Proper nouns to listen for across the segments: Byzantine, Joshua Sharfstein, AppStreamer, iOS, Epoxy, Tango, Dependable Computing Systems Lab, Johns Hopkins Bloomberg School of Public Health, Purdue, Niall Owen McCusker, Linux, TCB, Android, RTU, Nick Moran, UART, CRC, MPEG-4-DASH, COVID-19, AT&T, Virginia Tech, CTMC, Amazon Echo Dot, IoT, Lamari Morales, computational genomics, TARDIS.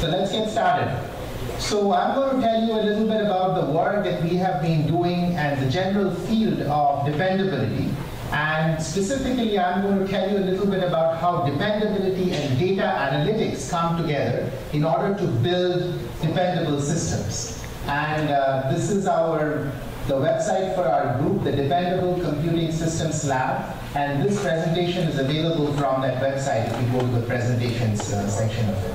So let's get started. So I'm going to tell you a little bit about the work that we have been doing and the general field of dependability. And specifically, I'm going to tell you a little bit about how dependability and data analytics come together in order to build dependable systems. And this is the website for our group, the Dependable Computing Systems Lab. And this presentation is available from that website if you go to the presentations section of it.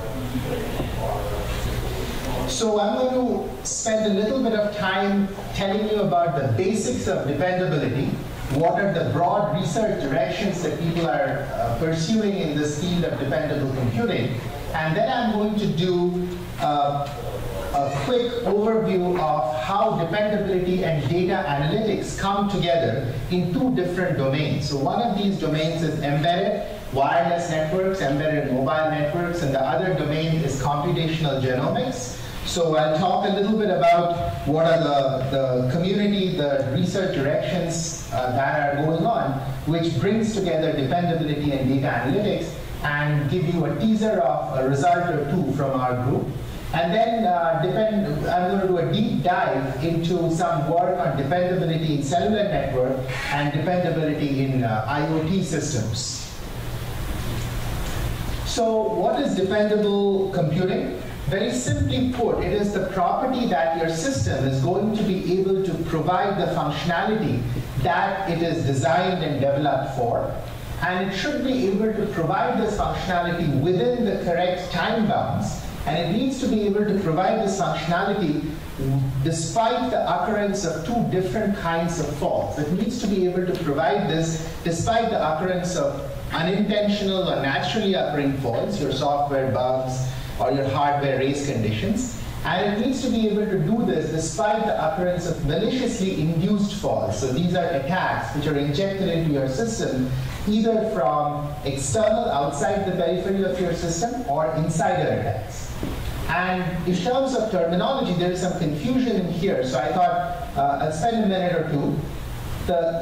So I'm going to spend a little bit of time telling you about the basics of dependability. What are the broad research directions that people are pursuing in this field of dependable computing? And then I'm going to do a quick overview of how dependability and data analytics come together in two different domains. So one of these domains is embedded wireless networks, embedded mobile networks, and the other domain is computational genomics. So I'll talk a little bit about what are the community, the research directions that are going on, which brings together dependability and data analytics, and give you a teaser of a result or two from our group. And then I'm going to do a deep dive into some work on dependability in cellular network and dependability in IoT systems. So what is dependable computing? Very simply put, it is the property that your system is going to be able to provide the functionality that it is designed and developed for. And it should be able to provide this functionality within the correct time bounds. And it needs to be able to provide this functionality despite the occurrence of two different kinds of faults. It needs to be able to provide this despite the occurrence of unintentional or naturally occurring faults, your software bugs, or your hardware race conditions, and it needs to be able to do this despite the occurrence of maliciously induced faults. So these are attacks which are injected into your system either from external, outside the periphery of your system, or insider attacks. And in terms of terminology, there is some confusion in here, so I thought I'll spend a minute or two.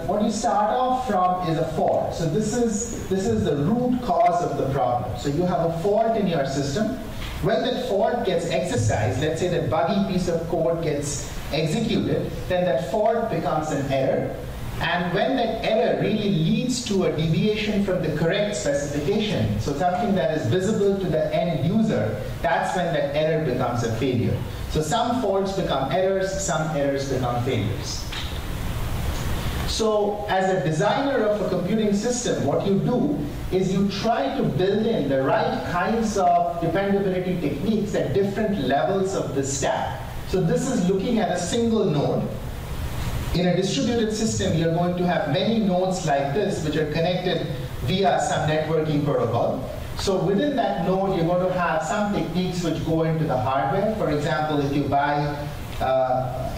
What you start off from is a fault. So this is the root cause of the problem. So you have a fault in your system. When that fault gets exercised, let's say that buggy piece of code gets executed, then that fault becomes an error. And when that error really leads to a deviation from the correct specification, so something that is visible to the end user, that's when that error becomes a failure. So some faults become errors, some errors become failures. So as a designer of a computing system, what you do is you try to build in the right kinds of dependability techniques at different levels of the stack. So this is looking at a single node. In a distributed system, you're going to have many nodes like this, which are connected via some networking protocol. So within that node, you're going to have some techniques which go into the hardware. For example, if you buy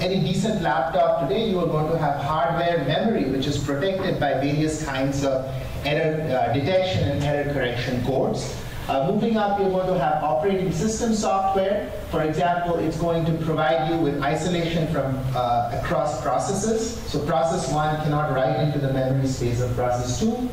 any decent laptop today, you are going to have hardware memory which is protected by various kinds of error detection and error correction codes. Moving up, you're going to have operating system software. For example, it's going to provide you with isolation from across processes. So process 1 cannot write into the memory space of process 2.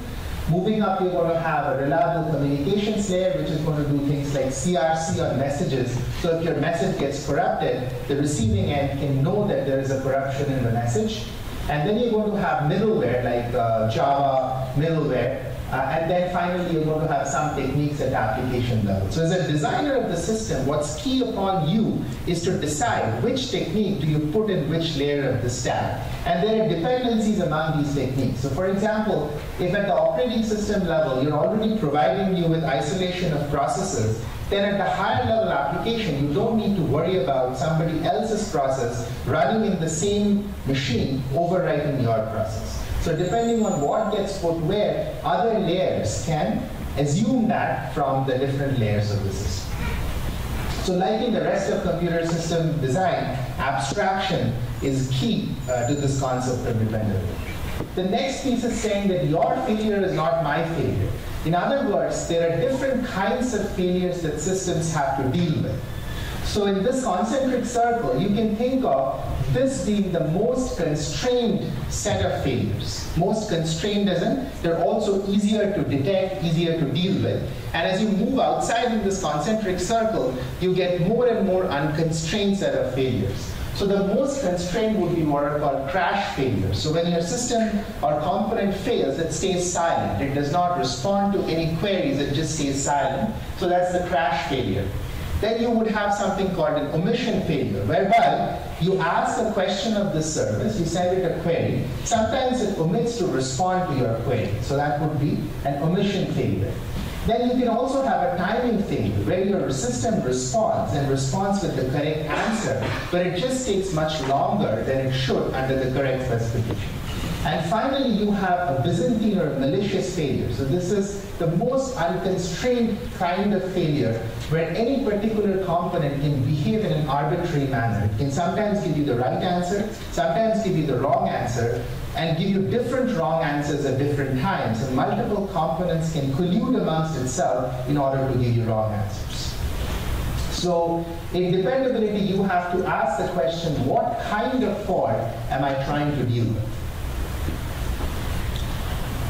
Moving up, you're going to have a reliable communications layer, which is going to do things like CRC on messages. So if your message gets corrupted, the receiving end can know that there is a corruption in the message. And then you're going to have middleware, like Java middleware. And then finally, you're going to have some techniques at application level. So as a designer of the system, what's key upon you is to decide which technique do you put in which layer of the stack. And there are dependencies among these techniques. So for example, if at the operating system level, you're already providing you with isolation of processes, then at the higher level application, you don't need to worry about somebody else's process running in the same machine overwriting your process. So depending on what gets put where, other layers can assume that from the different layers of the system. So like in the rest of computer system design, abstraction is key to this concept of dependability. The next piece is saying that your failure is not my failure. In other words, there are different kinds of failures that systems have to deal with. So in this concentric circle, you can think of this being the most constrained set of failures. Most constrained as in they're also easier to detect, easier to deal with. And as you move outside in this concentric circle, you get more and more unconstrained set of failures. So the most constrained would be what are called crash failures. So when your system or component fails, it stays silent. It does not respond to any queries, it just stays silent. So that's the crash failure. Then you would have something called an omission failure, whereby you ask a question of this service, you send it a query, sometimes it omits to respond to your query, so that would be an omission failure. Then you can also have a timing failure, where your system responds and responds with the correct answer, but it just takes much longer than it should under the correct specification. And finally, you have a Byzantine or malicious failure. So this is the most unconstrained kind of failure where any particular component can behave in an arbitrary manner. It can sometimes give you the right answer, sometimes give you the wrong answer, and give you different wrong answers at different times. And multiple components can collude amongst itself in order to give you wrong answers. So in dependability, you have to ask the question, what kind of fault am I trying to deal with?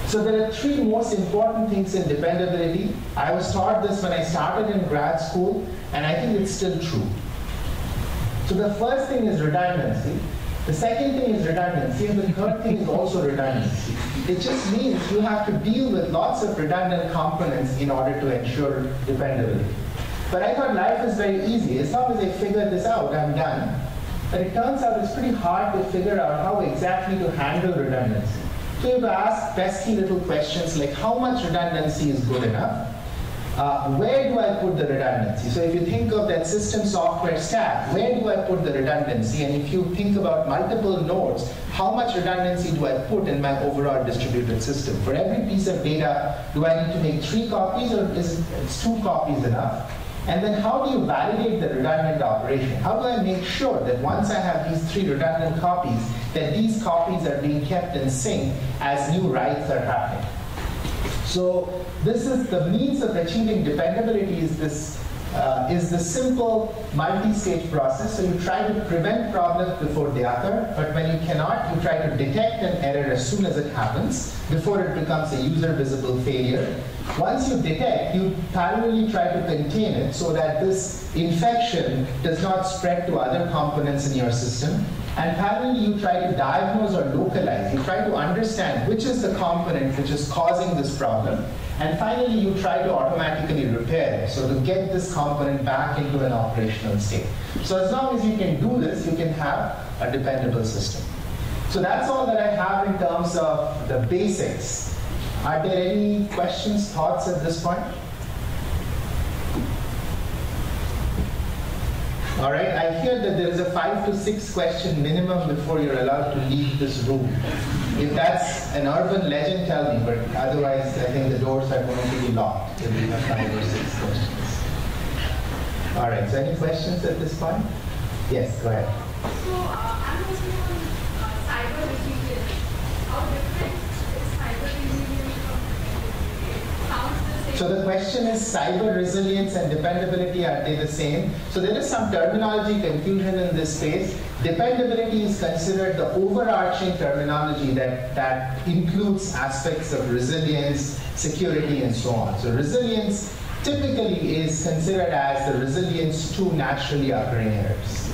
So there are three most important things in dependability. I was taught this when I started in grad school, and I think it's still true. So the first thing is redundancy. The second thing is redundancy, and the third thing is also redundancy. It just means you have to deal with lots of redundant components in order to ensure dependability. But I thought life is very easy. As long as I figure this out, I'm done. But it turns out it's pretty hard to figure out how exactly to handle redundancy. So you have to ask pesky little questions like how much redundancy is good enough? Where do I put the redundancy? So if you think of that system software stack, where do I put the redundancy? And if you think about multiple nodes, how much redundancy do I put in my overall distributed system? For every piece of data, do I need to make 3 copies or is 2 copies enough? And then how do you validate the redundant operation? How do I make sure that once I have these 3 redundant copies, that these copies are being kept in sync as new writes are happening? So this is the means of achieving dependability is this simple multi-stage process. So you try to prevent problems before they occur, but when you cannot, you try to detect an error as soon as it happens, before it becomes a user-visible failure. Once you detect, you parallelly try to contain it so that this infection does not spread to other components in your system. And parallelly, you try to diagnose or localize. You try to understand which is the component which is causing this problem. And finally, you try to automatically repair it, so to get this component back into an operational state. So as long as you can do this, you can have a dependable system. So that's all that I have in terms of the basics. Are there any questions, thoughts at this point? All right, I hear that there is a 5 to 6 question minimum before you're allowed to leave this room. If that's an urban legend, tell me, but otherwise I think the doors are going to be locked if we have 5 or 6 questions. All right, so any questions at this point? Yes, go ahead. So I'm asking on cyber resilience. How different is cyber resilience from dependability? Sounds the same. So the question is, cyber resilience and dependability, are they the same? So there is some terminology confusion in this space. Dependability is considered the overarching terminology that includes aspects of resilience, security, and so on. So resilience typically is considered as the resilience to naturally occurring errors.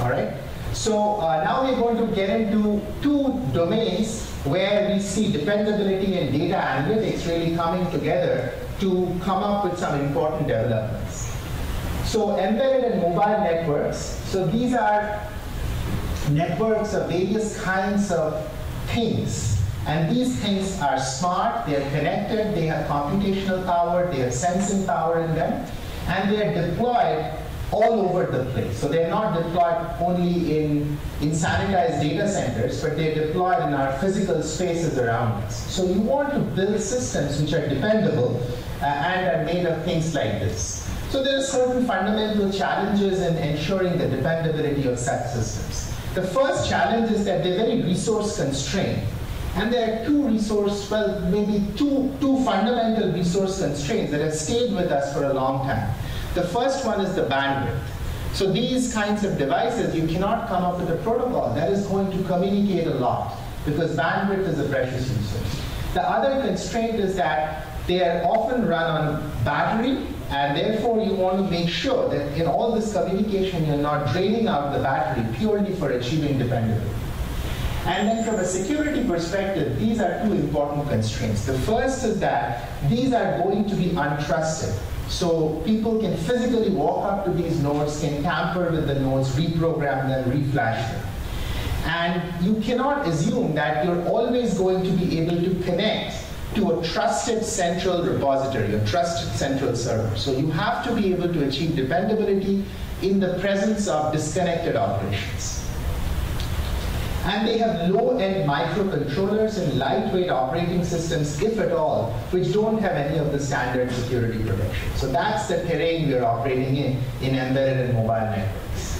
All right? So now we're going to get into 2 domains where we see dependability and data analytics really coming together to come up with some important developments. So embedded and mobile networks. So these are networks of various kinds of things. And these things are smart, they are connected, they have computational power, they have sensing power in them, and they are deployed all over the place. So they're not deployed only in sanitized data centers, but they're deployed in our physical spaces around us. So you want to build systems which are dependable and are made of things like this. So there are certain fundamental challenges in ensuring the dependability of such systems. The first challenge is that they're very resource constrained. And there are two resource, well, maybe two fundamental resource constraints that have stayed with us for a long time. The first one is the bandwidth. So these kinds of devices, you cannot come up with a protocol that is going to communicate a lot, because bandwidth is a precious resource. The other constraint is that they are often run on battery, and therefore you want to make sure that in all this communication you're not draining out the battery purely for achieving dependability. And then from a security perspective, these are two important constraints. The first is that these are going to be untrusted. So people can physically walk up to these nodes, can tamper with the nodes, reprogram them, reflash them. And you cannot assume that you're always going to be able to connect to a trusted central repository, a trusted central server. So you have to be able to achieve dependability in the presence of disconnected operations. And they have low-end microcontrollers and lightweight operating systems, if at all, which don't have any of the standard security protection. So that's the terrain we're operating in embedded and mobile networks.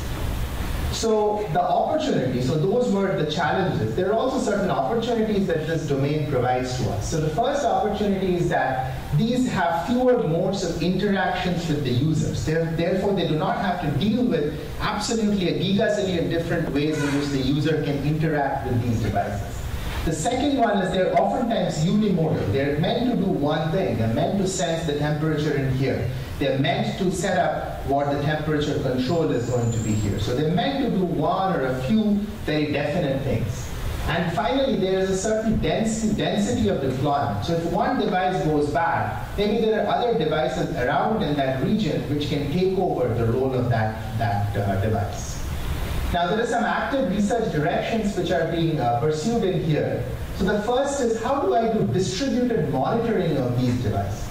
So the opportunity, so those were the challenges. There are also certain opportunities that this domain provides to us. So the first opportunity is that these have fewer modes of interactions with the users. Therefore, they do not have to deal with absolutely a gigazillion different ways in which the user can interact with these devices. The second one is they're oftentimes unimodal. They're meant to do one thing. They're meant to sense the temperature in here. They're meant to set up what the temperature control is going to be here. So they're meant to do one or a few very definite things. And finally, there is a certain density of deployment. So if one device goes bad, maybe there are other devices around in that region which can take over the role of that device. Now, there are some active research directions which are being pursued in here. So the first is, how do I do distributed monitoring of these devices?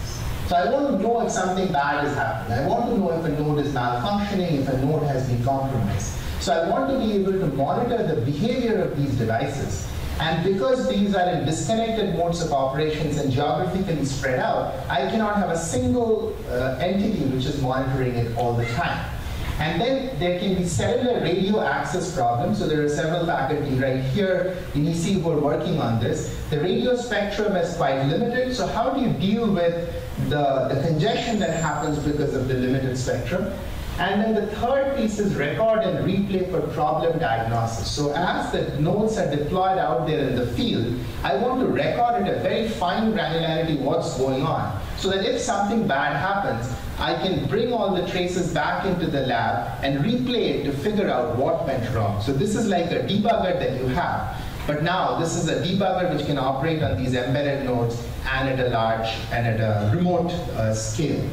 So I want to know if something bad has happened. I want to know if a node is malfunctioning, if a node has been compromised. So I want to be able to monitor the behavior of these devices. And because these are in disconnected modes of operations and geographically spread out, I cannot have a single entity which is monitoring it all the time. And then there can be cellular radio access problems. So there are several faculty right here in EC who are working on this. The radio spectrum is quite limited. So how do you deal with the congestion that happens because of the limited spectrum? And then the third piece is record and replay for problem diagnosis. So as the nodes are deployed out there in the field, I want to record at a very fine granularity what's going on, so that if something bad happens, I can bring all the traces back into the lab and replay it to figure out what went wrong. So this is like a debugger that you have, but now this is a debugger which can operate on these embedded nodes and at a large and at a remote scale.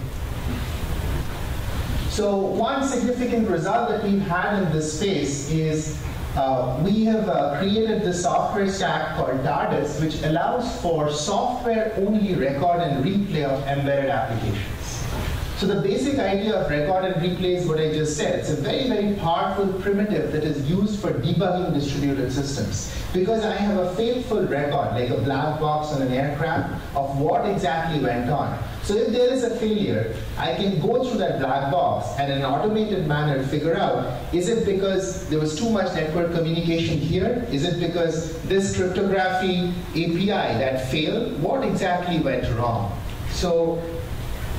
So one significant result that we've had in this space is we have created this software stack called TARDIS, which allows for software-only record and replay of embedded applications. So the basic idea of record and replay is what I just said. It's a very, very powerful primitive that is used for debugging distributed systems. Because I have a faithful record, like a black box on an aircraft, of what exactly went on. So if there is a failure, I can go through that black box and in an automated manner figure out, is it because there was too much network communication here? Is it because this cryptography API that failed? What exactly went wrong? So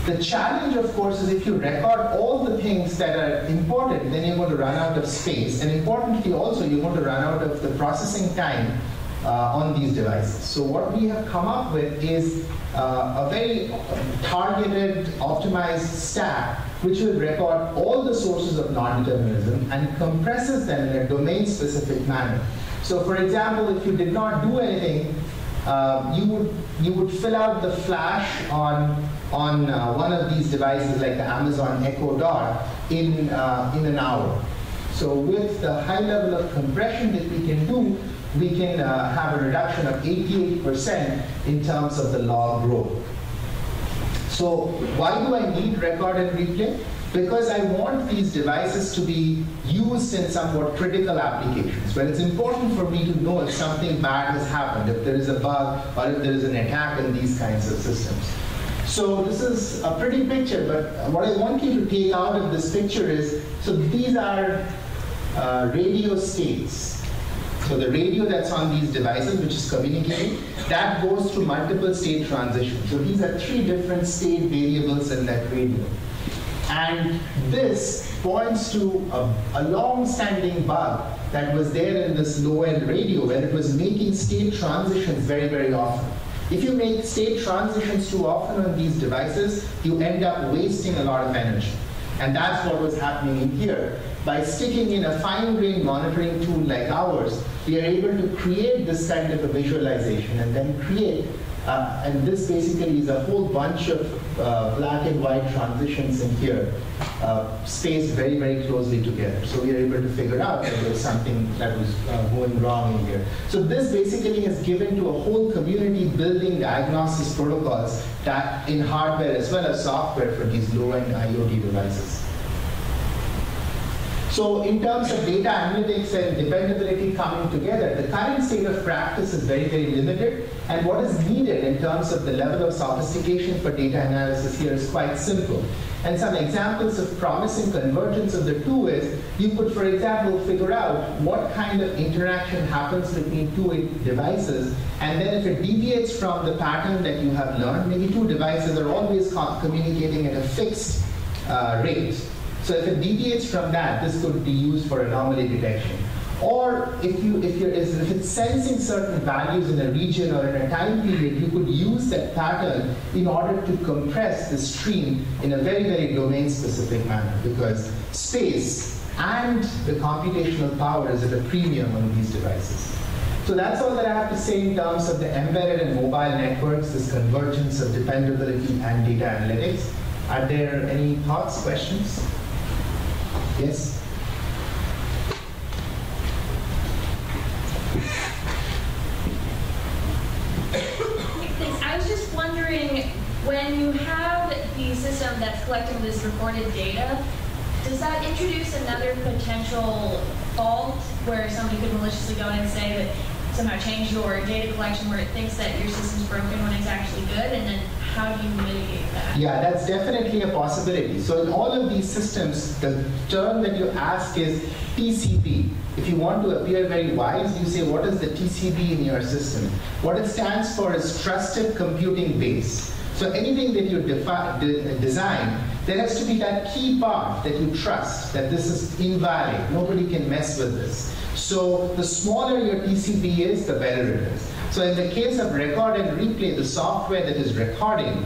the challenge, of course, is if you record all the things that are important, then you're going to run out of space. And importantly also, you're going to run out of the processing time on these devices. So what we have come up with is a very targeted, optimized stack, which will record all the sources of non-determinism and compresses them in a domain-specific manner. So for example, if you did not do anything, you would fill out the flash on one of these devices, like the Amazon Echo Dot, in an hour. So with the high level of compression that we can do, we can have a reduction of 88% in terms of the log growth. So why do I need record and replay? Because I want these devices to be used in somewhat critical applications, where it's important for me to know if something bad has happened, if there is a bug, or if there is an attack in these kinds of systems. So this is a pretty picture, but what I want you to take out of this picture is, so these are radio states. So the radio that's on these devices, which is communicating, that goes through multiple state transitions. So these are three different state variables in that radio. And this points to a long-standing bug that was there in this low-end radio where it was making state transitions very, very often. If you make state transitions too often on these devices, you end up wasting a lot of energy. And that's what was happening in here. By sticking in a fine-grained monitoring tool like ours, we are able to create this kind of a visualization and then create, and this basically is a whole bunch of black and white transitions in here, spaced very, very closely together. So we are able to figure out that there's something that was going wrong in here. So this basically has given to a whole community building diagnosis protocols that in hardware as well as software for these low-end IoT devices. So in terms of data analytics and dependability coming together, the current state of practice is very, very limited. And what is needed in terms of the level of sophistication for data analysis here is quite simple. And some examples of promising convergence of the two is, you could, for example, figure out what kind of interaction happens between two devices, and then if it deviates from the pattern that you have learned, maybe two devices are always communicating at a fixed rate. So if it deviates from that, this could be used for anomaly detection. Or if it's sensing certain values in a region or in a time period, you could use that pattern in order to compress the stream in a very, very domain-specific manner, because space and the computational power is at a premium on these devices. So that's all that I have to say in terms of the embedded and mobile networks, this convergence of dependability and data analytics. Are there any thoughts, questions? Yes? When you have the system that's collecting this recorded data, does that introduce another potential fault where somebody could maliciously go in and say that somehow change your data collection where it thinks that your system's broken when it's actually good, and then how do you mitigate that? Yeah, that's definitely a possibility. So in all of these systems, the term that you ask is TCB. If you want to appear very wise, you say, what is the TCB in your system? What it stands for is Trusted Computing Base. So anything that you design, there has to be that key part that you trust, that this is invalid, nobody can mess with this. So the smaller your TCB is, the better it is. So in the case of record and replay, the software that is recording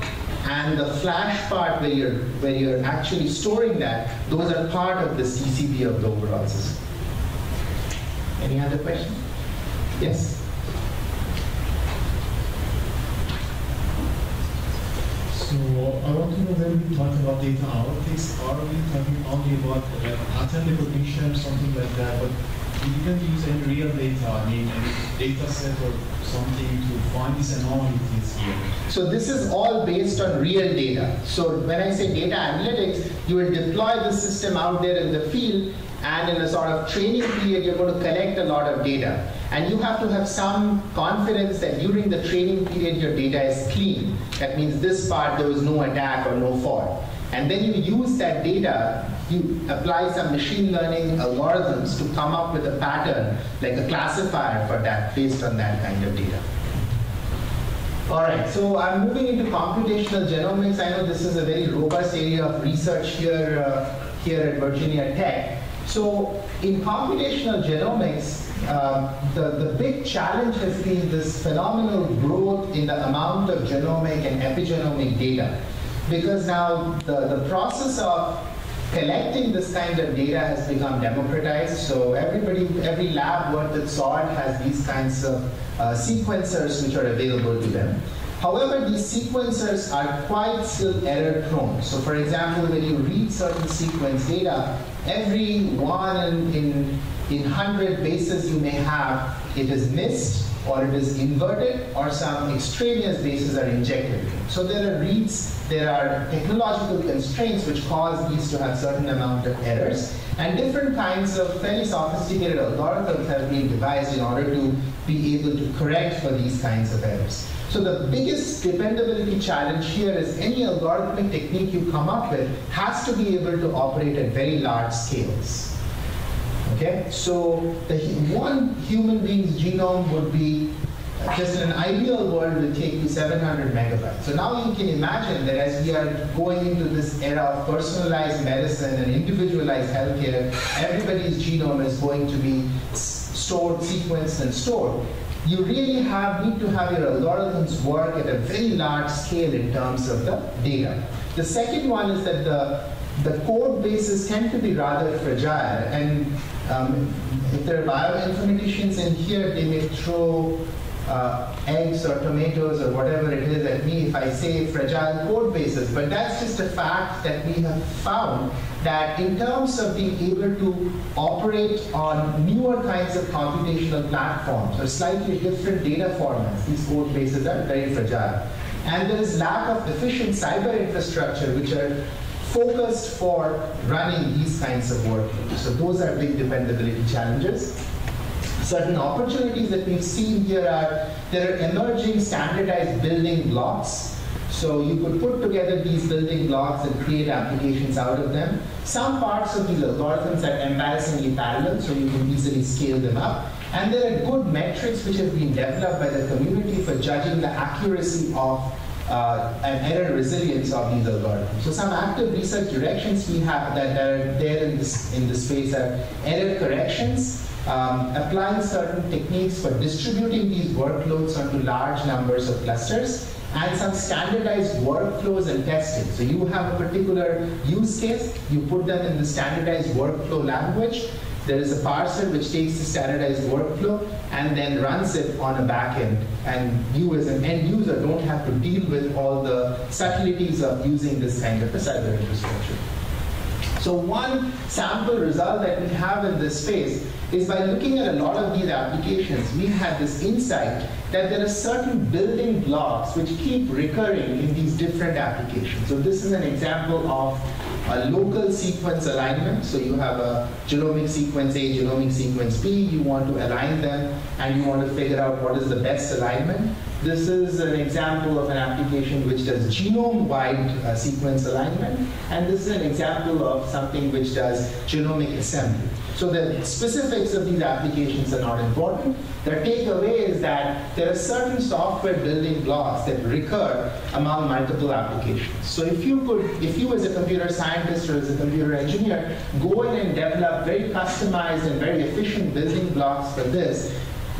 and the flash part where you're actually storing that, those are part of the TCB of the overall system. Any other question? Yes? So I want to know, when we talk about data analytics, are we talking only about pattern recognition, something like that? But you can use any real data, I mean, a data set or something to find these anomalies here. So this is all based on real data. So when I say data analytics, you will deploy the system out there in the field, and in a sort of training period, you're going to collect a lot of data. And you have to have some confidence that during the training period, your data is clean. That means this part, there was no attack or no fault. And then you use that data, you apply some machine learning algorithms to come up with a pattern, like a classifier for that, based on that kind of data. All right, so I'm moving into computational genomics. I know this is a very robust area of research here, here at Virginia Tech. So in computational genomics, the big challenge has been this phenomenal growth in the amount of genomic and epigenomic data. Because now the process of collecting this kind of data has become democratized. So every lab worth its salt has these kinds of sequencers which are available to them. However, these sequencers are quite still error-prone. So for example, when you read certain sequence data, every one in 100 bases you may have, it is missed, or it is inverted, or some extraneous bases are injected. So there are reads, there are technological constraints which cause these to have certain amount of errors. And different kinds of fairly sophisticated algorithms have been devised in order to be able to correct for these kinds of errors. So the biggest dependability challenge here is any algorithmic technique you come up with has to be able to operate at very large scales. Okay, so the one human being's genome would be, just in an ideal world, would take you 700 megabytes. So now you can imagine that as we are going into this era of personalized medicine and individualized healthcare, everybody's genome is going to be stored, sequenced, and stored. You really need to have your algorithms work at a very large scale in terms of the data. The second one is that the code bases tend to be rather fragile, and if there are bioinformaticians in here, they may throw eggs or tomatoes or whatever it is at me if I say fragile code bases, but that's just a fact that we have found that in terms of being able to operate on newer kinds of computational platforms or slightly different data formats, these code bases are very fragile. And there is lack of efficient cyber infrastructure which are focused for running these kinds of workloads. So those are big dependability challenges. Certain opportunities that we've seen here are, there are emerging standardized building blocks. So you could put together these building blocks and create applications out of them. Some parts of these algorithms are embarrassingly parallel, so you can easily scale them up. And there are good metrics which have been developed by the community for judging the accuracy of and error resilience of these algorithms. So some active research directions we have that are there in this space are error corrections, applying certain techniques for distributing these workloads onto large numbers of clusters, and some standardized workflows and testing. So you have a particular use case, you put them in the standardized workflow language. There is a parser which takes the standardized workflow and then runs it on a backend. And you as an end user don't have to deal with all the subtleties of using this kind of a cyber infrastructure. So one sample result that we have in this space is by looking at a lot of these applications, we had this insight that there are certain building blocks which keep recurring in these different applications. So this is an example of a local sequence alignment. So you have a genomic sequence A, genomic sequence B, you want to align them and you want to figure out what is the best alignment. This is an example of an application which does genome-wide sequence alignment, and this is an example of something which does genomic assembly. So the specifics of these applications are not important. The takeaway is that there are certain software building blocks that recur among multiple applications. So if you as a computer scientist or as a computer engineer, go in and develop very customized and very efficient building blocks for this,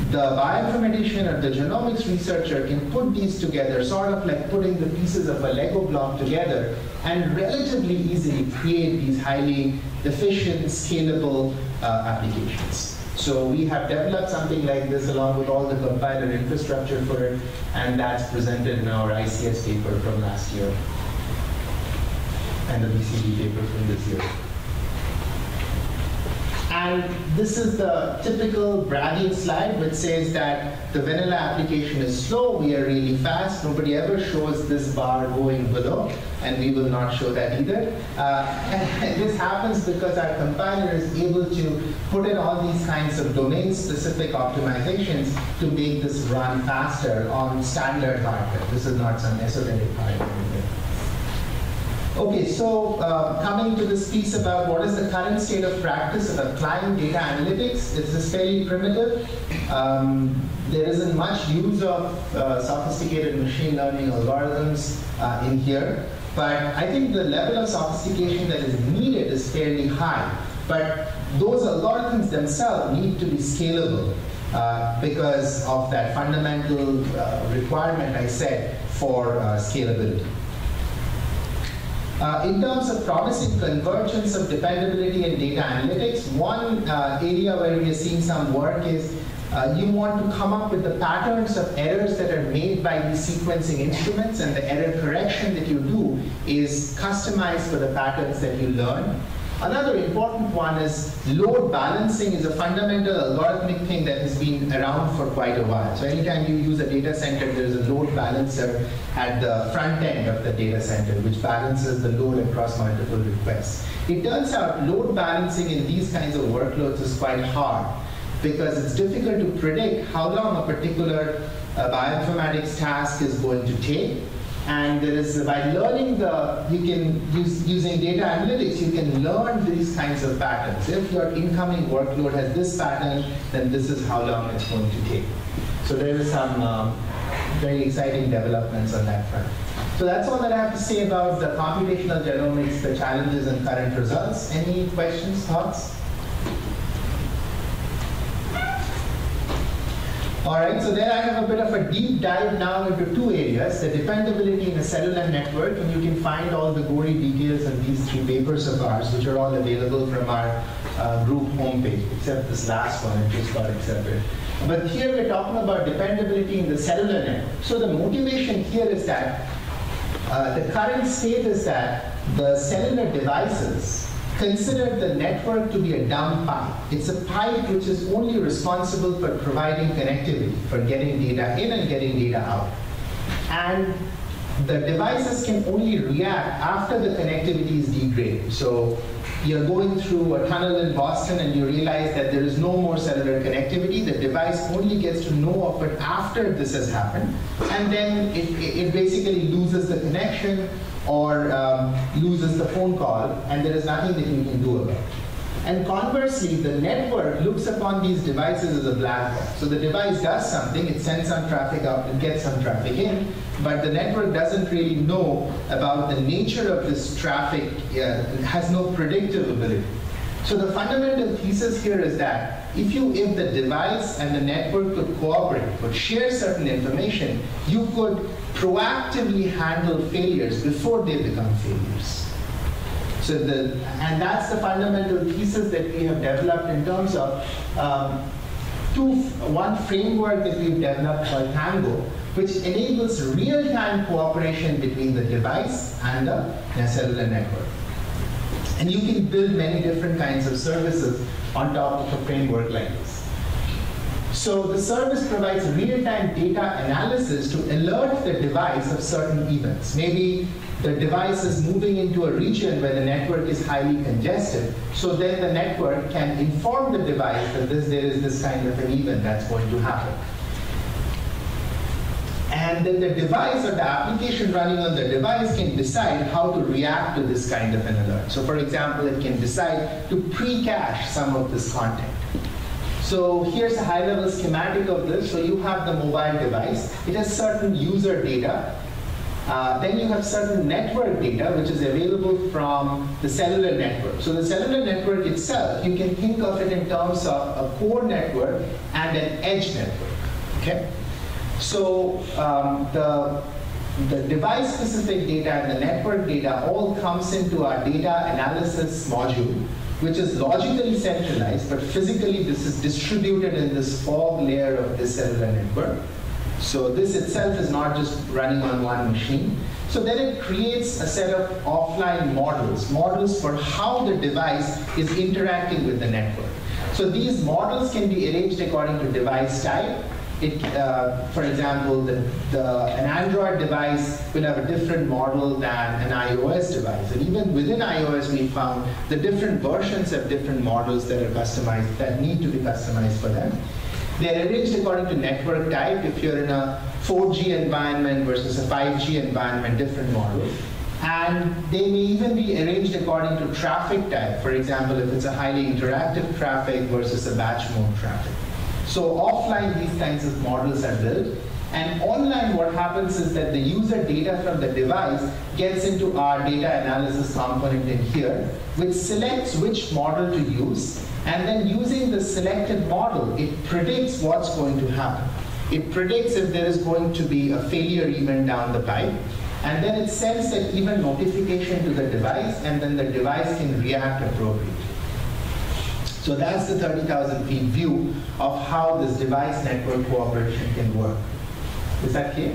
the bioinformatician or the genomics researcher can put these together, sort of like putting the pieces of a Lego block together, and relatively easily create these highly efficient, scalable applications. So we have developed something like this along with all the compiler infrastructure for it, and that's presented in our ICS paper from last year and the BCD paper from this year. And this is the typical bragging slide which says that the vanilla application is slow, we are really fast, nobody ever shows this bar going below, and we will not show that either. And this happens because our compiler is able to put in all these kinds of domain-specific optimizations to make this run faster on standard hardware. This is not some esoteric hardware. Okay, so coming to this piece about what is the current state of practice of applying data analytics, this is fairly primitive. There isn't much use of sophisticated machine learning algorithms in here, but I think the level of sophistication that is needed is fairly high. But those algorithms themselves need to be scalable because of that fundamental requirement I said for scalability. In terms of promising convergence of dependability and data analytics, one area where we are seeing some work is you want to come up with the patterns of errors that are made by these sequencing instruments, and the error correction that you do is customized for the patterns that you learn. Another important one is load balancing is a fundamental algorithmic thing that has been around for quite a while. So anytime you use a data center, there is a load balancer at the front end of the data center, which balances the load across multiple requests. It turns out load balancing in these kinds of workloads is quite hard because it's difficult to predict how long a particular bioinformatics task is going to take. And there is, by learning the, using data analytics, you can learn these kinds of patterns. If your incoming workload has this pattern, then this is how long it's going to take. So there is some very exciting developments on that front. So that's all that I have to say about the computational genomics, the challenges, and current results. Any questions, thoughts? All right, so then I have a bit of a deep dive now into two areas, the dependability in a cellular network, and you can find all the gory details in these three papers of ours, which are all available from our group homepage, except this last one, it just got accepted. But here we're talking about dependability in the cellular network. So the motivation here is that the current state is that the cellular devices consider the network to be a dumb pipe. It's a pipe which is only responsible for providing connectivity, for getting data in and getting data out. And the devices can only react after the connectivity is degraded. So you're going through a tunnel in Boston and you realize that there is no more cellular connectivity. The device only gets to know of it after this has happened. And then it basically loses the connection or loses the phone call, and there is nothing that you can do about it. And conversely, the network looks upon these devices as a black box. So the device does something, it sends some traffic out, it gets some traffic in, but the network doesn't really know about the nature of this traffic, it has no predictive ability. So the fundamental thesis here is that if the device and the network could cooperate, could share certain information, you could proactively handle failures before they become failures. So and that's the fundamental thesis that we have developed in terms of one framework that we've developed called Tango, which enables real-time cooperation between the device and the cellular network. And you can build many different kinds of services on top of a framework like this. So the service provides real-time data analysis to alert the device of certain events. Maybe the device is moving into a region where the network is highly congested, so then the network can inform the device that there is this kind of an event that's going to happen. And then the device or the application running on the device can decide how to react to this kind of an alert. So for example, it can decide to pre-cache some of this content. So here's a high-level schematic of this. So you have the mobile device. It has certain user data. Then you have certain network data, which is available from the cellular network. So the cellular network itself, you can think of it in terms of a core network and an edge network. Okay? So the device-specific data and the network data all comes into our data analysis module, which is logically centralized, but physically this is distributed in this fog layer of this cellular network. So this itself is not just running on one machine. So then it creates a set of offline models, models for how the device is interacting with the network. So these models can be arranged according to device type. For example, an Android device will have a different model than an iOS device. And even within iOS, we found the different versions have different models that are customized, that need to be customized for them. They're arranged according to network type. If you're in a 4G environment versus a 5G environment, different models. And they may even be arranged according to traffic type. For example, if it's a highly interactive traffic versus a batch mode traffic. So offline, these kinds of models are built. And online, what happens is that the user data from the device gets into our data analysis component in here, which selects which model to use. And then using the selected model, it predicts what's going to happen. It predicts if there is going to be a failure event down the pipe. And then it sends an event notification to the device, and then the device can react appropriately. So that's the 30,000 feet view of how this device network cooperation can work. Is that clear?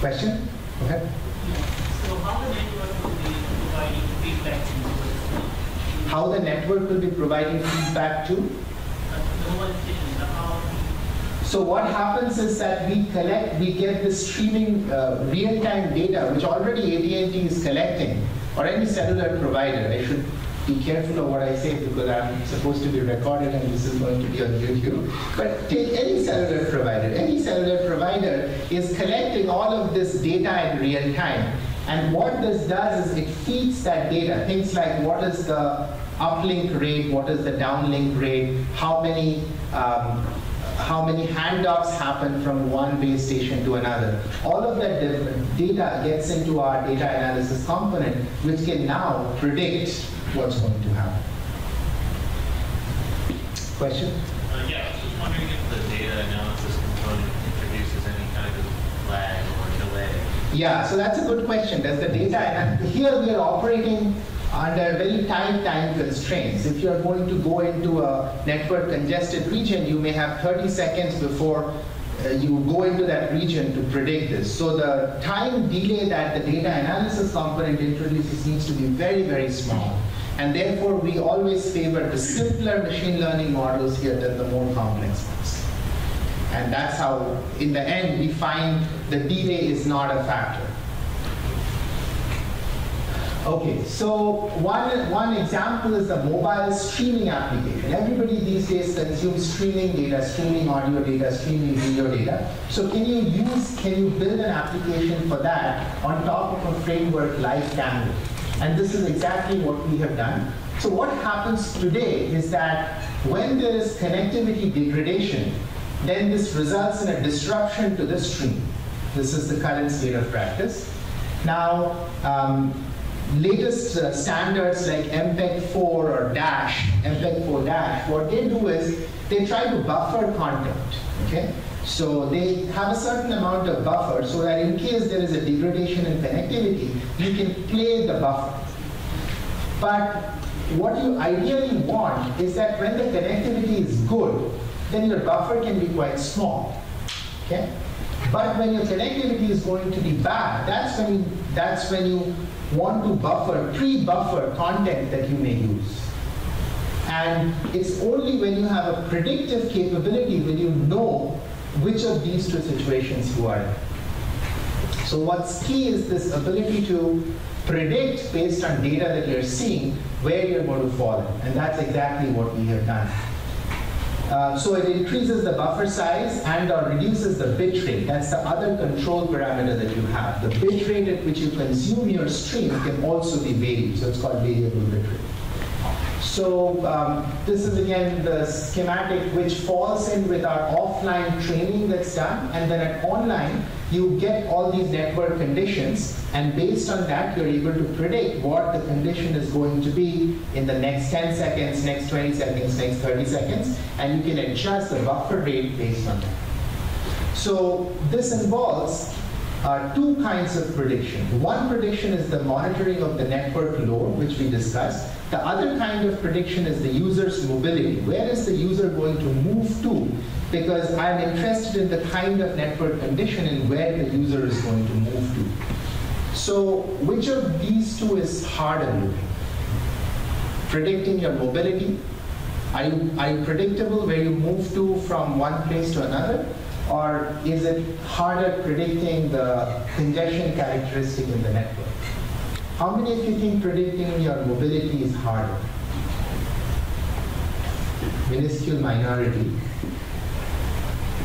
Question? Okay. So how the network will be providing feedback to the How the network will be providing feedback to? So what happens is that we get this streaming real-time data, which already AT&T is collecting, or any cellular provider. I should be careful of what I say because I'm supposed to be recorded and this is going to be on YouTube. But take any cellular provider is collecting all of this data in real time. And what this does is it feeds that data, things like what is the uplink rate, what is the downlink rate, how many handoffs happen from one base station to another. All of that data gets into our data analysis component, which can now predict what's going to happen. Question? Yeah, I was just wondering if the data analysis component introduces any kind of lag or delay. Yeah, so that's a good question. Does the data, here we are operating under very tight time constraints. If you're going to go into a network congested region, you may have 30 seconds before you go into that region to predict this. So the time delay that the data analysis component introduces needs to be very, very small. And therefore, we always favor the simpler machine learning models here than the more complex ones. And that's how, in the end, we find the delay is not a factor. Okay, so one example is the mobile streaming application. Everybody these days consumes streaming data, streaming audio data, streaming video data. So can you build an application for that on top of a framework like Tango? And this is exactly what we have done. So what happens today is that when there is connectivity degradation, then this results in a disruption to the stream. This is the current state of practice. Now, latest standards like MPEG-4 or DASH, MPEG-4-DASH, what they do is they try to buffer content, okay? So they have a certain amount of buffer so that in case there is a degradation in connectivity, you can play the buffer. But what you ideally want is that when the connectivity is good, then your buffer can be quite small, okay? But when your connectivity is going to be bad, that's when you want to buffer, pre-buffer content that you may use. And it's only when you have a predictive capability will you know which of these two situations you are in. So what's key is this ability to predict based on data that you're seeing where you're going to fall in. And that's exactly what we have done. So it increases the buffer size and or reduces the bit rate. That's the other control parameter that you have. The bit rate at which you consume your stream can also be varied. So it's called variable bit rate. So this is again the schematic which falls in with our offline training that's done. And then at online, you get all these network conditions. And based on that, you're able to predict what the condition is going to be in the next 10 seconds, next 20 seconds, next 30 seconds. And you can adjust the buffer rate based on that. So this involves two kinds of prediction. One prediction is the monitoring of the network load, which we discussed. The other kind of prediction is the user's mobility. Where is the user going to move to? Because I'm interested in the kind of network condition and where the user is going to move to. So which of these two is harder moving? Predicting your mobility. Are you predictable where you move to from one place to another? Or is it harder predicting the congestion characteristic in the network? How many of you think predicting your mobility is harder? Minuscule minority.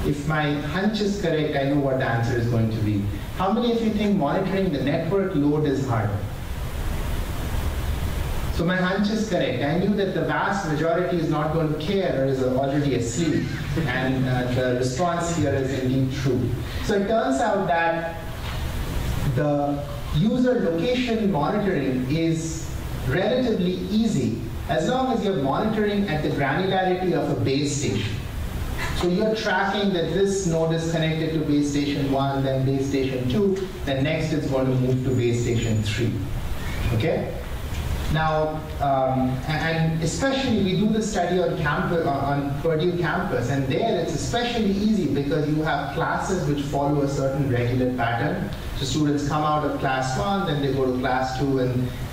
If my hunch is correct, I know what the answer is going to be. How many of you think monitoring the network load is harder? So my hunch is correct. I knew that the vast majority is not going to care or is already asleep. And the response here is indeed true. So it turns out that the user location monitoring is relatively easy as long as you're monitoring at the granularity of a base station. So you're tracking that this node is connected to base station 1, then base station 2, then next it's going to move to base station 3. Okay? Now, and especially we do the study on campus, on Purdue campus, and there it's especially easy because you have classes which follow a certain regular pattern. So students come out of class 1, then they go to class 2,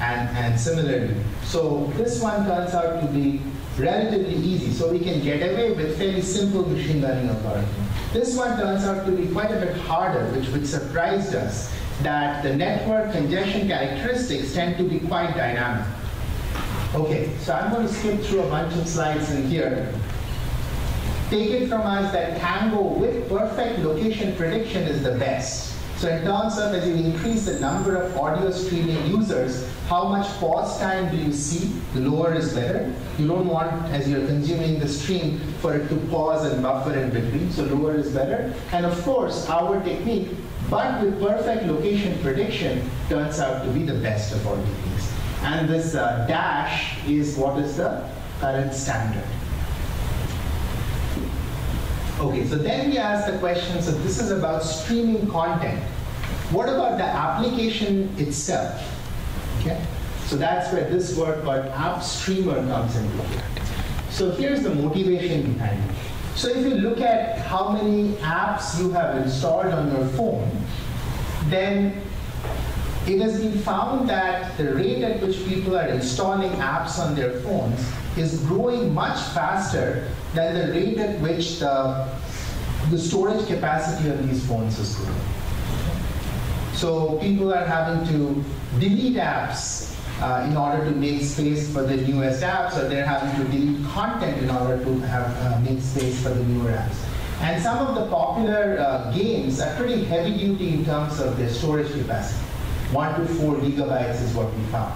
and similarly. So this one turns out to be relatively easy. So we can get away with fairly simple machine learning algorithm. This one turns out to be quite a bit harder, which surprised us, that the network congestion characteristics tend to be quite dynamic. Okay, so I'm going to skip through a bunch of slides in here. Take it from us that Tango with perfect location prediction is the best. So in terms of as you increase the number of audio streaming users, how much pause time do you see? Lower is better. You don't want, as you're consuming the stream, for it to pause and buffer in between, so lower is better. And of course, our technique, but with perfect location prediction, turns out to be the best of all techniques. And this dash is what is the current standard. Okay, so then we ask the question, so this is about streaming content. What about the application itself? Okay, so that's where this word called AppStreamer comes into play. So here's the motivation behind it. So if you look at how many apps you have installed on your phone, then it has been found that the rate at which people are installing apps on their phones is growing much faster than the rate at which the storage capacity of these phones is growing. So people are having to delete apps in order to make space for the newest apps, or they're having to delete content in order to have, make space for the newer apps. And some of the popular games are pretty heavy duty in terms of their storage capacity. 1 to 4 gigabytes is what we found.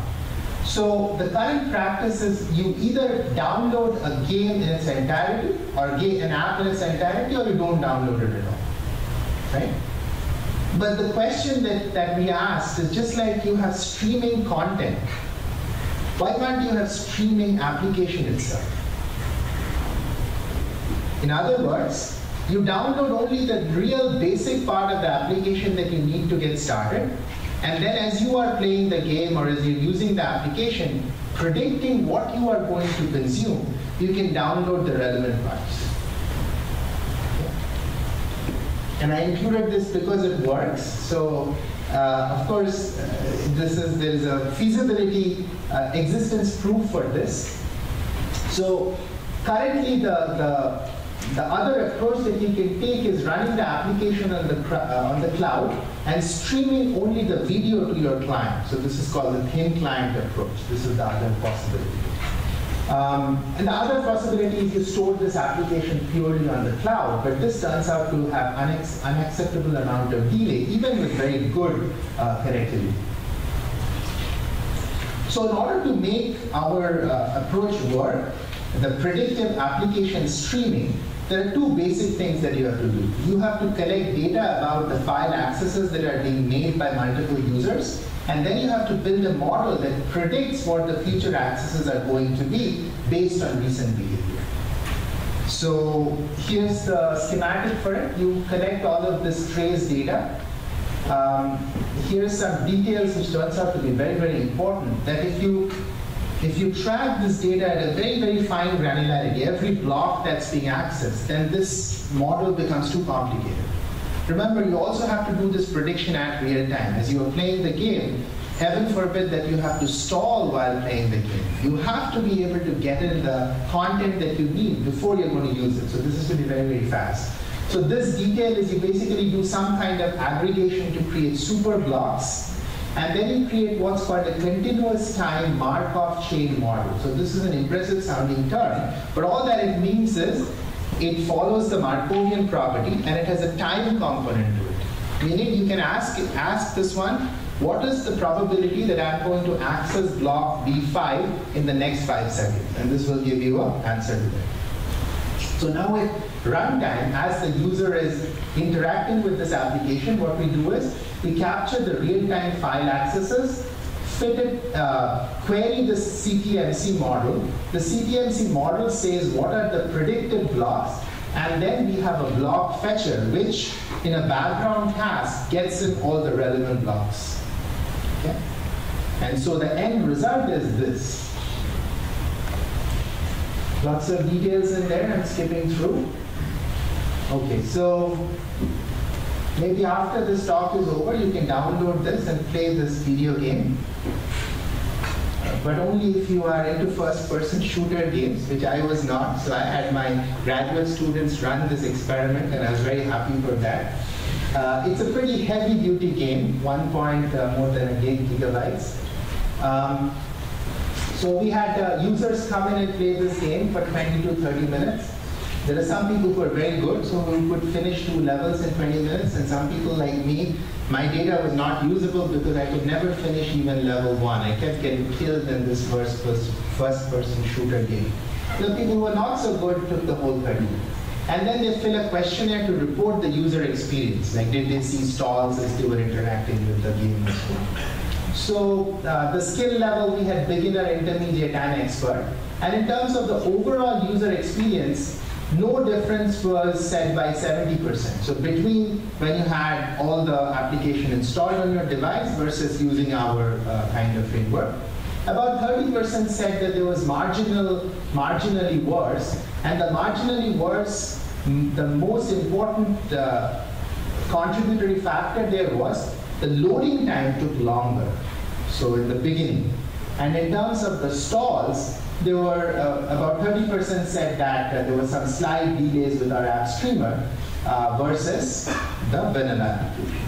So the current practice is you either download a game in its entirety, or an app in its entirety, or you don't download it at all, right? But the question that we asked is, just like you have streaming content, why can't you have streaming application itself? In other words, you download only the real basic part of the application that you need to get started, and then as you are playing the game or as you're using the application, predicting what you are going to consume, you can download the relevant parts. And I included this because it works. So of course, there is a feasibility existence proof for this. So currently the other approach that you can take is running the application on the cloud and streaming only the video to your client. So this is called the thin client approach. This is the other possibility. And the other possibility is you store this application purely on the cloud, but this turns out to have unacceptable amount of delay, even with very good connectivity. So in order to make our approach work, the predictive application streaming, there are two basic things that you have to do. You have to collect data about the file accesses that are being made by multiple users, and then you have to build a model that predicts what the future accesses are going to be based on recent behavior. So here's the schematic for it. You collect all of this trace data. Here's some details which turns out to be very, very important, that if you track this data at a very, very fine granularity, every block that's being accessed, then this model becomes too complicated. Remember, you also have to do this prediction at real time. As you are playing the game, heaven forbid that you have to stall while playing the game. You have to be able to get in the content that you need before you're going to use it. So this is to be very, very fast. So this detail is you basically do some kind of aggregation to create super blocks. And then you create what's called a continuous time Markov chain model. So this is an impressive sounding term, but all that it means is it follows the Markovian property and it has a time component to it. Meaning you can ask this one, what is the probability that I'm going to access block B5 in the next 5 seconds? And this will give you an answer to that. So now at runtime, as the user is interacting with this application, what we do is we capture the real-time file accesses, fit it, query the CTMC model. The CTMC model says what are the predicted blocks, and then we have a block fetcher, which in a background task gets in all the relevant blocks. Okay? And so the end result is this. Lots of details in there, I'm skipping through. Okay, so maybe after this talk is over, you can download this and play this video game. But only if you are into first-person shooter games, which I was not. So I had my graduate students run this experiment, and I was very happy for that. It's a pretty heavy-duty game, more than 1.8 gigabytes. So we had users come in and play this game for 20 to 30 minutes. There are some people who are very good, so we could finish 2 levels in 20 minutes, and some people like me, my data was not usable because I could never finish even level 1. I kept getting killed in this first person shooter game. The people who were not so good took the whole 30 minutes. And then they fill a questionnaire to report the user experience, like did they see stalls as they were interacting with the game and so on. So the skill level, we had beginner, intermediate, and expert. And in terms of the overall user experience, no difference was said by 70%. So between when you had all the application installed on your device versus using our kind of framework. About 30% said that there was marginally worse. And the marginally worse, the most important contributory factor there was the loading time took longer. So in the beginning. And in terms of the stalls, there were about 30% said that there were some slight delays with our AppStreamer versus the vanilla application.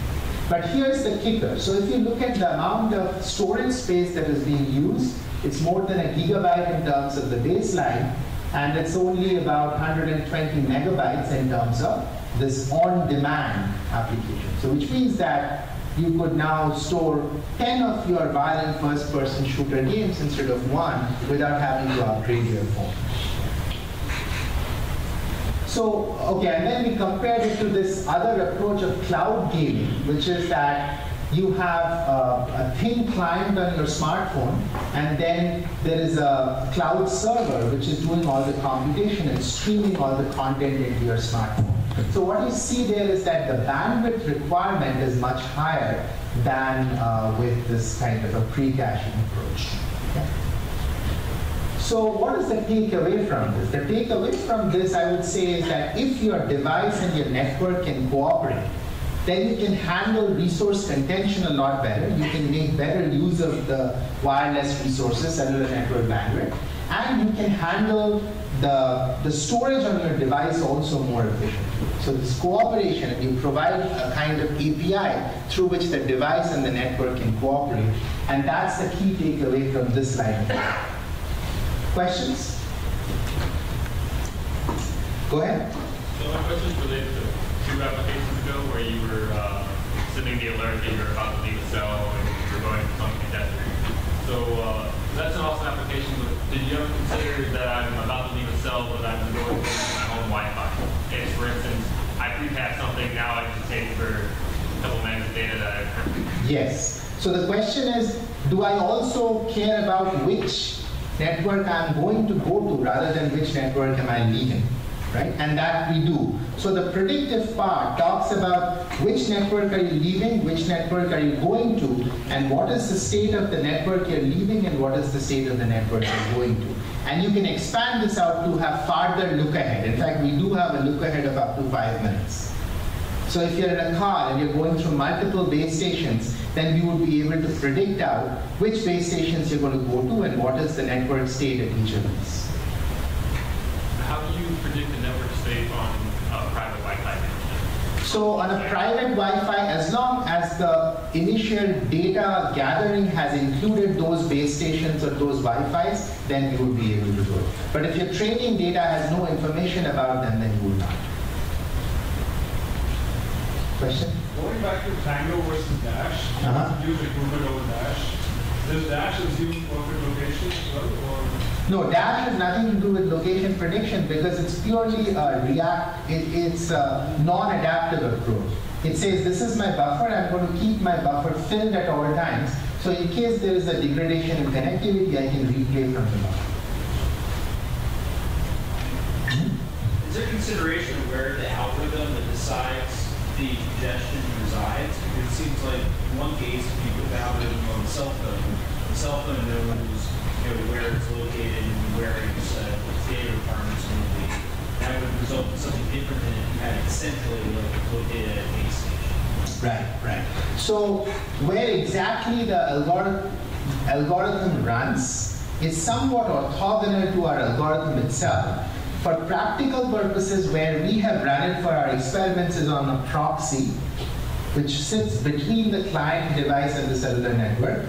But here's the kicker. So if you look at the amount of storage space that is being used, it's more than 1 gigabyte in terms of the baseline, and it's only about 120 megabytes in terms of this on-demand application. So which means that you could now store 10 of your violent first-person shooter games instead of 1 without having to upgrade your phone. So, okay, and then we compared it to this other approach of cloud gaming, which is that you have a thin client on your smartphone, and then there is a cloud server which is doing all the computation and streaming all the content into your smartphone. So what you see there is that the bandwidth requirement is much higher than with this kind of a pre-caching approach. Okay. So what is the takeaway from this? The takeaway from this, I would say, is that if your device and your network can cooperate, then you can handle resource contention a lot better. You can make better use of the wireless resources, cellular network bandwidth, and you can handle the storage on your device also more efficiently. So this cooperation, you provide a kind of API through which the device and the network can cooperate, and that's the key takeaway from this slide. Questions? Go ahead. So my question is related to 2 applications ago where you were sending the alert that you were about to leave a cell and you were going to something that. So that's an awesome application, but did you ever consider that I'm about to leave a cell, but I'm going to my own Wi-Fi? If, for instance, I pre-pack something, now I can take for a couple minutes of data that I've heard. Yes. So the question is, do I also care about which network I'm going to go to rather than which network am I leaving? Right? And that we do. So the predictive part talks about which network are you leaving, which network are you going to, and what is the state of the network you're leaving and what is the state of the network you're going to. And you can expand this out to have farther look ahead. In fact, we do have a look ahead of up to 5 minutes. So if you're in a car and you're going through multiple base stations, then we would be able to predict out which base stations you're going to go to and what is the network state at each of these. How do you predict the network state on a private Wi-Fi? So on a private Wi-Fi, as long as the initial data gathering has included those base stations or those Wi-Fis, then you would be able to do it. But if your training data has no information about them, then you would not. Question? Going back to Tango versus Dash, you use improvement over Dash. Does Dash assume perfect location as well, or? No, Dash has nothing to do with location prediction because it's purely it's a non-adaptive approach. It says this is my buffer, I'm going to keep my buffer filled at all times. So in case there is a degradation in connectivity, I can replay from the buffer. Is there consideration where the algorithm that decides the congestion resides? Because it seems like in one case, if you put the algorithm on the cell phone knows where it's located and where its data requirements will be. That would result in something different than if you had it centrally located at a base station. Right, right. So where exactly the algorithm runs is somewhat orthogonal to our algorithm itself. For practical purposes, where we have run it for our experiments is on a proxy, which sits between the client device and the cellular network.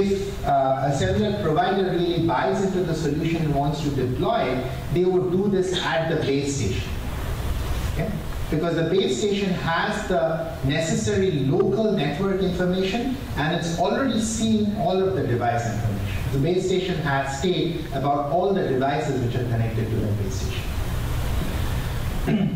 if a cellular provider really buys into the solution and wants to deploy it, they would do this at the base station. Okay? Because the base station has the necessary local network information and it's already seen all of the device information. The base station has state about all the devices which are connected to the base station.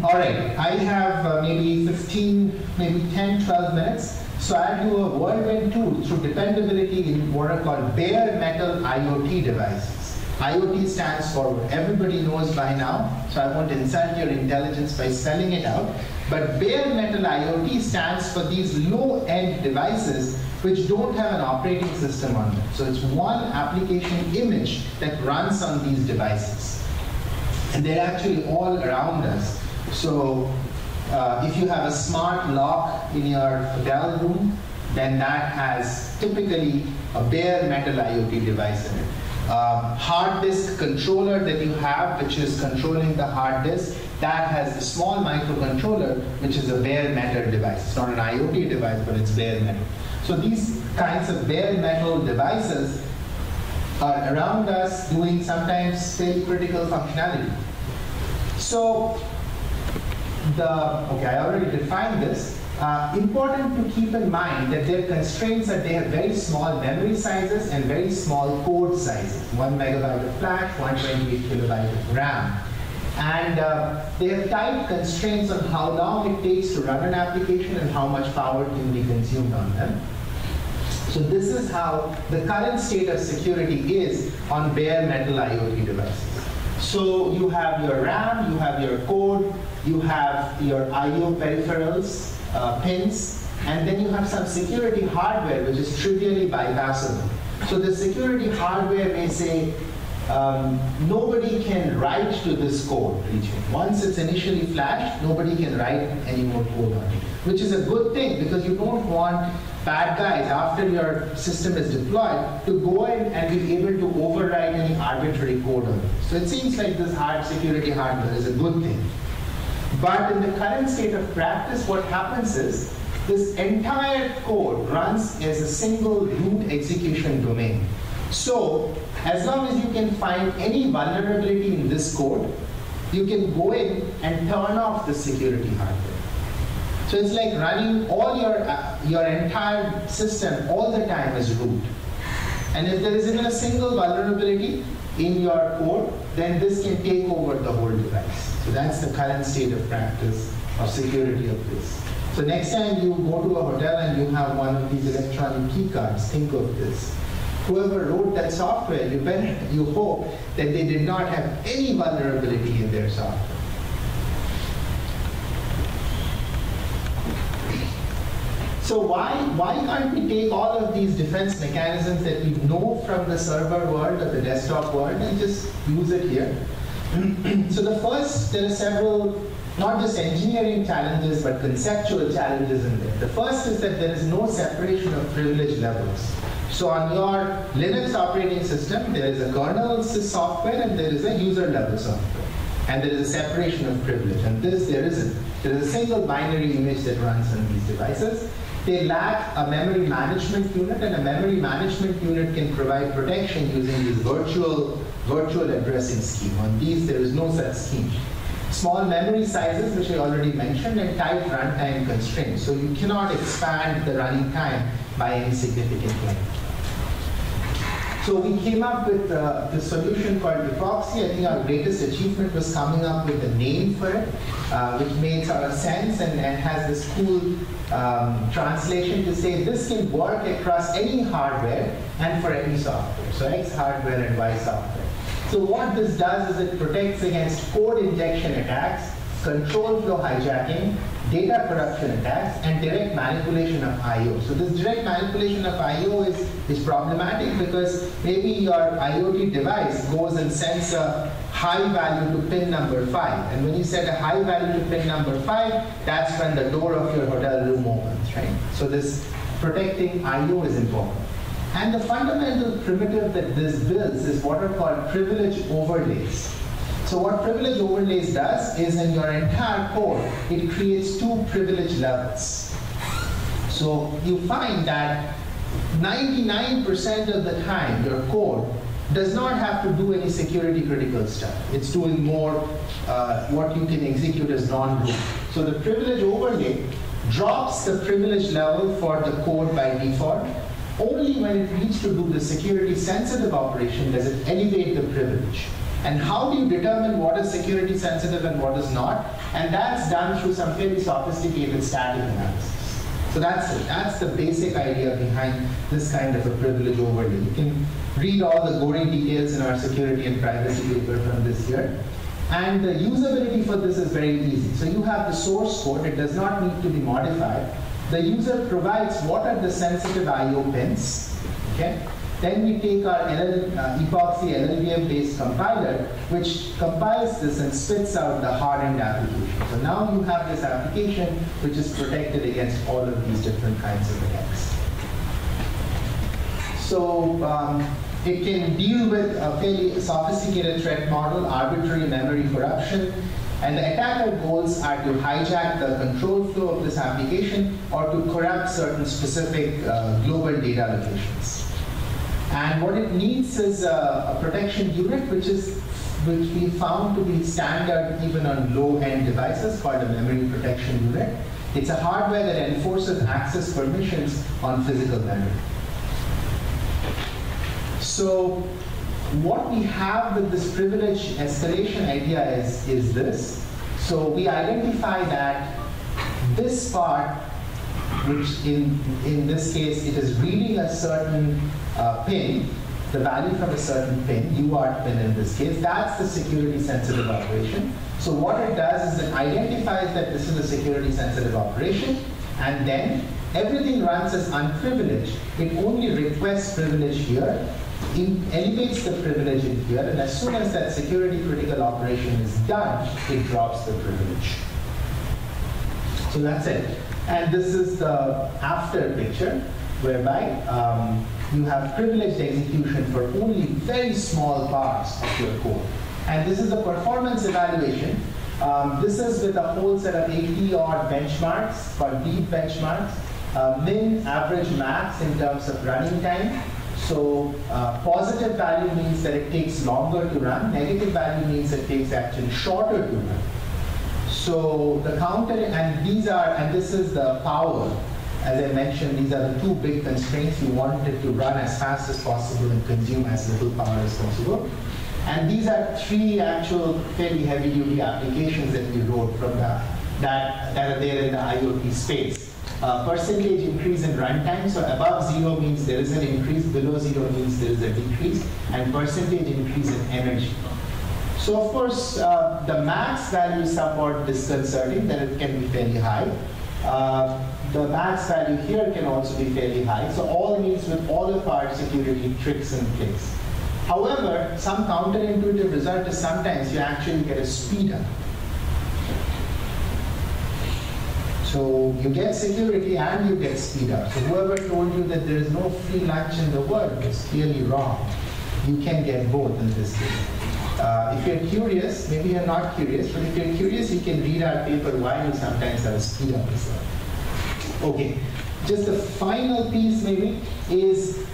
All right, I have maybe 15, maybe 10, 12 minutes. So I'll do a whirlwind tour through dependability in what are called bare metal IoT devices. IoT stands for, everybody knows by now, so I won't insult your intelligence by spelling it out. But bare metal IoT stands for these low-end devices which don't have an operating system on them. So it's one application image that runs on these devices. And they're actually all around us. So if you have a smart lock in your hotel room, then that has typically a bare metal IoT device in it. Hard disk controller that you have, which is controlling the hard disk, that has a small microcontroller, which is a bare metal device. It's not an IoT device, but it's bare metal. So these kinds of bare metal devices are around us doing sometimes very critical functionality. So, okay, I already defined this. Important to keep in mind that their constraints are they have very small memory sizes and very small code sizes. 1 megabyte of flash, 128 kilobyte of RAM. And they have tight constraints on how long it takes to run an application and how much power can be consumed on them. So this is how the current state of security is on bare metal IoT devices. So you have your RAM, you have your code, you have your I/O peripherals, pins, and then you have some security hardware which is trivially bypassable. So the security hardware may say, nobody can write to this code region. Once it's initially flashed, nobody can write any more code on it, which is a good thing because you don't want bad guys, after your system is deployed, to go in and be able to override any arbitrary code on it. So it seems like this hard security hardware is a good thing. But in the current state of practice, what happens is this entire code runs as a single root execution domain. So as long as you can find any vulnerability in this code, you can go in and turn off the security hardware. So it's like running all your entire system all the time as root. And if there isn't a single vulnerability in your code, then this can take over the whole device. So that's the current state of practice of security of this. So next time you go to a hotel and you have one of these electronic key cards, think of this. Whoever wrote that software, you hope that they did not have any vulnerability in their software. So why can't we take all of these defense mechanisms that we know from the server world or the desktop world and just use it here? So the first, there are several, not just engineering challenges, but conceptual challenges in there. The first is that there is no separation of privilege levels. So on your Linux operating system, there is a kernel software and there is a user level software. And there is a separation of privilege. And this, there isn't. There is a single binary image that runs on these devices. They lack a memory management unit, and a memory management unit can provide protection using this virtual addressing scheme. On these, there is no such scheme. Small memory sizes, which I already mentioned, and tight runtime constraints. So you cannot expand the running time by any significant length. So we came up with the solution called Epoxy. I think our greatest achievement was coming up with a name for it, which made sort of sense and has this cool translation to say this can work across any hardware and for any software. So X hardware and Y software. So what this does is it protects against code injection attacks, control flow hijacking, data corruption attacks, and direct manipulation of I/O. So this direct manipulation of I/O is problematic because maybe your IoT device goes and sends a high value to pin number 5. And when you send a high value to pin number 5, that's when the door of your hotel room opens, right? So this protecting I/O is important. And the fundamental primitive that this builds is what are called privilege overlays. So what privilege overlays does is in your entire code, it creates two privilege levels. So you find that 99% of the time, your code does not have to do any security critical stuff. It's doing more what you can execute as non-root. So the privilege overlay drops the privilege level for the code by default. Only when it needs to do the security sensitive operation does it elevate the privilege. And how do you determine what is security sensitive and what is not? And that's done through some fairly sophisticated static analysis. So that's it. That's the basic idea behind this kind of a privilege overlay. You can read all the gory details in our security and privacy paper from this year. And the usability for this is very easy. So you have the source code. It does not need to be modified. The user provides what are the sensitive I/O pins. Okay? Then we take our Epoxy LLVM-based compiler, which compiles this and spits out the hardened application. So now you have this application which is protected against all of these different kinds of attacks. So it can deal with a fairly sophisticated threat model, arbitrary memory corruption, and the attacker goals are to hijack the control flow of this application or to corrupt certain specific global data locations. And what it needs is a protection unit, which we found to be standard even on low-end devices, called a memory protection unit. It's a hardware that enforces access permissions on physical memory. So what we have with this privilege escalation idea is this. So we identify that this part, which in this case, it is reading a certain pin, the value from a certain pin, UART pin in this case, that's the security sensitive operation. So what it does is it identifies that this is a security sensitive operation, and then everything runs as unprivileged. It only requests privilege here, elevates the privilege in here, and as soon as that security critical operation is done, it drops the privilege. So that's it. And this is the after picture, whereby you have privileged execution for only very small parts of your code. And this is the performance evaluation. This is with a whole set of 80-odd benchmarks, called deep benchmarks, min, average, max in terms of running time. So positive value means that it takes longer to run. Negative value means it takes actually shorter to run. So the counter, and this is the power. As I mentioned, these are the two big constraints. You want it to run as fast as possible and consume as little power as possible. And these are three actual fairly heavy-duty applications that we wrote from that are there in the IoT space. Percentage increase in runtime, so above zero means there is an increase, below zero means there is a decrease, and percentage increase in energy. So of course, the max value is somewhat disconcerting, that it can be fairly high. The max value here can also be fairly high. So all means with all of our security tricks in place. However, some counterintuitive result is sometimes you actually get a speed up. So you get security and you get speed up. So whoever told you that there is no free lunch in the world is clearly wrong. You can get both in this case. If you're curious, maybe you're not curious, but if you're curious, you can read our paper why you sometimes have a speed up as well. Okay, just the final piece maybe is,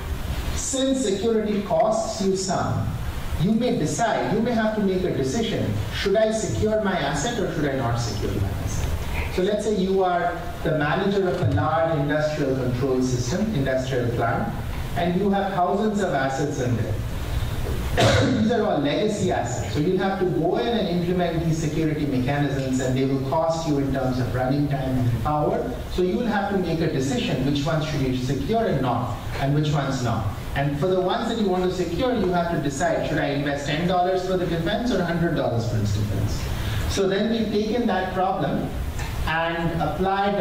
since security costs you some, you may decide, you may have to make a decision, should I secure my asset or should I not secure my asset? So let's say you are the manager of a large industrial control system, industrial plant, and you have thousands of assets in there. These are all legacy assets. So you'll have to go in and implement these security mechanisms, and they will cost you in terms of running time and power. So you will have to make a decision which ones should you secure and not, and which ones not. And for the ones that you want to secure, you have to decide, should I invest $10 for the defense or $100 for its defense? So then we've taken that problem and applied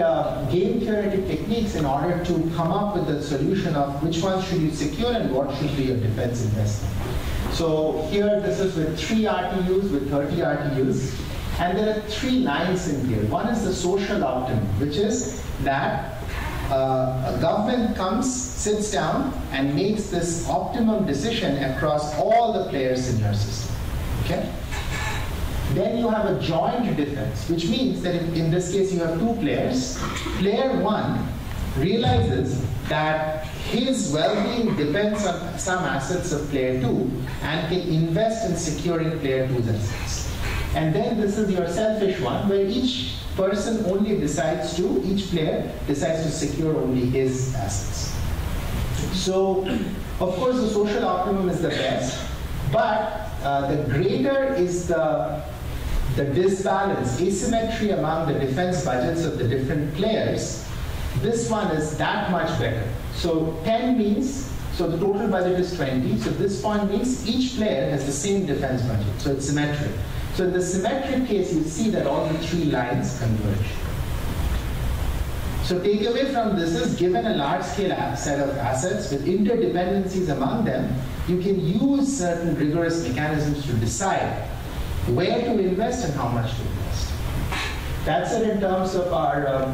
game theoretic techniques in order to come up with a solution of which ones should you secure and what should be your defense investment. So here, this is with 3 RTUs, with 30 RTUs. And there are three lines in here. One is the social optimum, which is that a government comes, sits down, and makes this optimum decision across all the players in your system. Okay? Then you have a joint defense, which means that in this case, you have two players. Player one realizes that his well-being depends on some assets of player 2 and can invest in securing player 2's assets. And then this is your selfish one, where each person only decides to, each player decides to secure only his assets. So, of course, the social optimum is the best, but the greater is the disbalance, asymmetry among the defense budgets of the different players. This one is that much better. So 10 means, so the total budget is 20, so this point means each player has the same defense budget, so it's symmetric. So in the symmetric case, you see that all the three lines converge. So takeaway from this is, given a large-scale set of assets with interdependencies among them, you can use certain rigorous mechanisms to decide where to invest and how much to invest. That's it in terms of our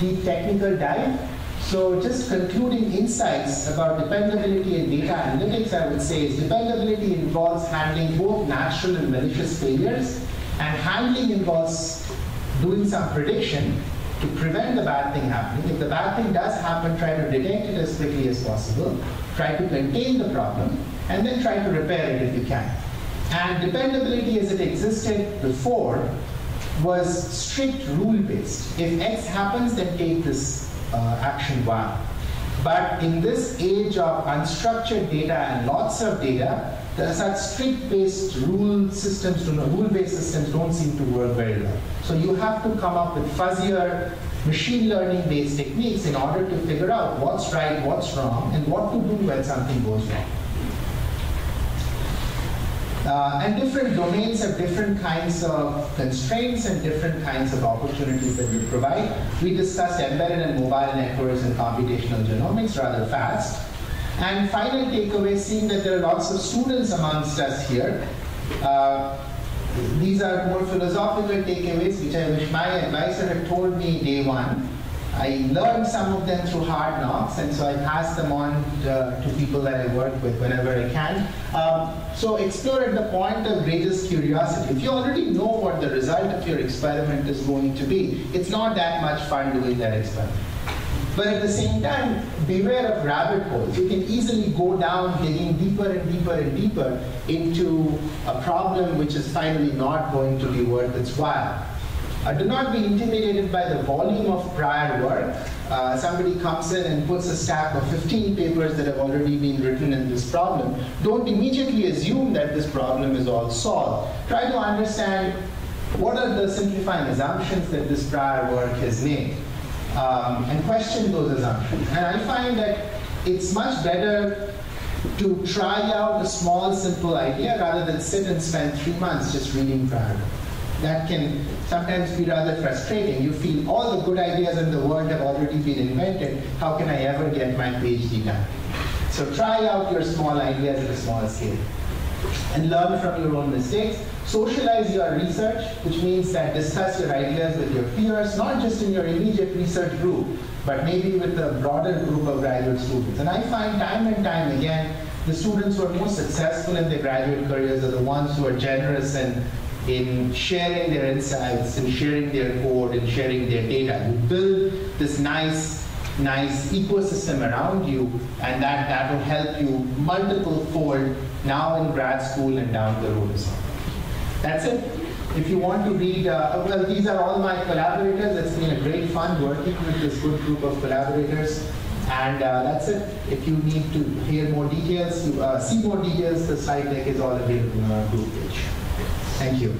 deep technical dive. So just concluding insights about dependability and data analytics, I would say, is dependability involves handling both natural and malicious failures, and handling involves doing some prediction to prevent the bad thing happening. If the bad thing does happen, try to detect it as quickly as possible, try to contain the problem, and then try to repair it if you can. And dependability as it existed before was strict rule-based. If X happens, then take this action Y. But in this age of unstructured data and lots of data, such strict-based rule systems, rule-based systems don't seem to work very well. So you have to come up with fuzzier machine learning-based techniques in order to figure out what's right, what's wrong, and what to do when something goes wrong. And different domains have different kinds of constraints and different kinds of opportunities that we provide. We discussed embedded and mobile networks and computational genomics rather fast. And final takeaway, seeing that there are lots of students amongst us here, these are more philosophical takeaways, which I wish my advisor had told me day one. I learned some of them through hard knocks, and so I pass them on to people that I work with whenever I can. So explore at the point of greatest curiosity. If you already know what the result of your experiment is going to be, it's not that much fun doing that experiment. But at the same time, beware of rabbit holes. You can easily go down digging deeper and deeper and deeper into a problem which is finally not going to be worth its while. Do not be intimidated by the volume of prior work. Somebody comes in and puts a stack of 15 papers that have already been written in this problem. Don't immediately assume that this problem is all solved. Try to understand what are the simplifying assumptions that this prior work has made, and question those assumptions. And I find that it's much better to try out a small, simple idea rather than sit and spend 3 months just reading prior work. That can sometimes be rather frustrating. You feel all the good ideas in the world have already been invented. How can I ever get my PhD done? So try out your small ideas at a small scale and learn from your own mistakes. Socialize your research, which means that discuss your ideas with your peers, not just in your immediate research group, but maybe with a broader group of graduate students. And I find time and time again, the students who are most successful in their graduate careers are the ones who are generous and in sharing their insights, and sharing their code, and sharing their data. You build this nice ecosystem around you, and that will help you multiple fold now in grad school and down the road as well. That's it. If you want to read, well, these are all my collaborators. It's been a great fun working with this good group of collaborators. And that's it. If you need to hear more details, see more details, the slide deck is all available on our group page. Thank you.